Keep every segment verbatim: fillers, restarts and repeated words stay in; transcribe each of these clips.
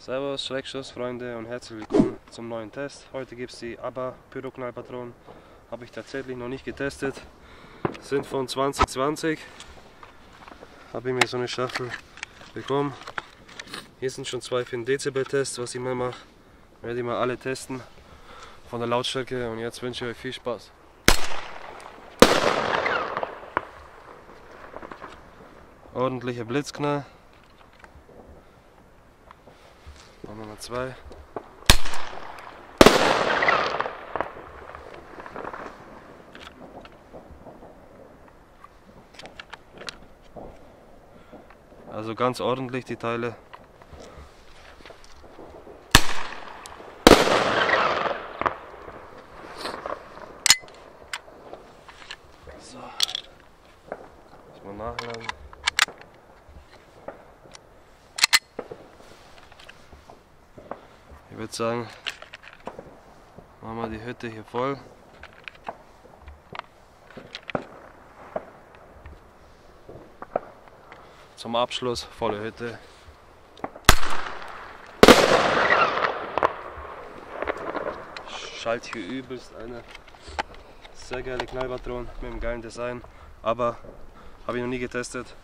Servus Schreckschuss Freunde und herzlich willkommen zum neuen Test. Heute gibt es die A B A Pyroknallpatronen. Habe ich tatsächlich noch nicht getestet. Sind von zwanzig zwanzig. Habe ich mir so eine Schachtel bekommen. Hier sind schon zwei für den Dezibel-Test, was ich mal mache. Werde ich mal alle testen von der Lautstärke und jetzt wünsche ich euch viel Spaß. Ordentlicher Blitzknall. Nummer zwei. Also ganz ordentlich die Teile. So. Muss man nachladen. Ich würde sagen, machen wir die Hütte hier voll. Zum Abschluss volle Hütte. Schalt hier übelst eine sehr geile Knallpatron mit einem geilen Design, aber habe ich noch nie getestet.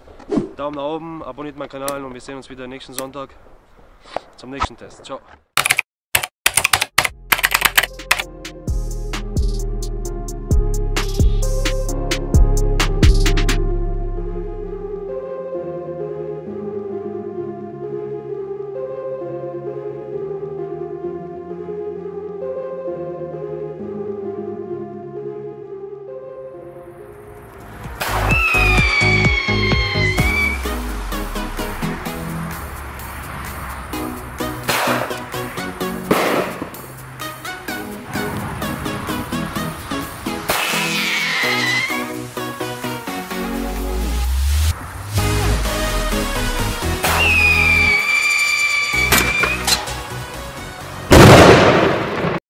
Daumen nach oben, abonniert meinen Kanal und wir sehen uns wieder nächsten Sonntag zum nächsten Test. Ciao.